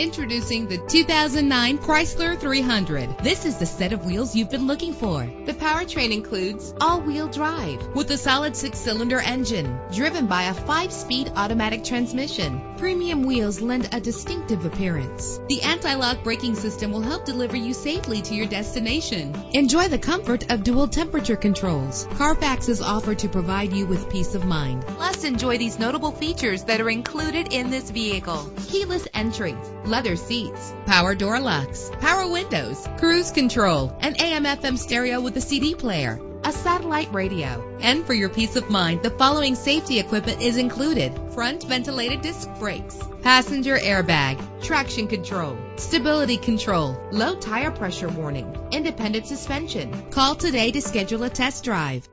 Introducing the 2009 Chrysler 300. This is the set of wheels you've been looking for. The powertrain includes all-wheel drive with a solid 6-cylinder engine driven by a 5-speed automatic transmission. Premium wheels lend a distinctive appearance. The anti-lock braking system will help deliver you safely to your destination. Enjoy the comfort of dual temperature controls. Carfax is offered to provide you with peace of mind. Plus, enjoy these notable features that are included in this vehicle: keyless entry, leather seats, power door locks, power windows, cruise control, an AM/FM stereo with a CD player, a satellite radio. And for your peace of mind, the following safety equipment is included: front ventilated disc brakes, passenger airbag, traction control, stability control, low tire pressure warning, independent suspension. Call today to schedule a test drive.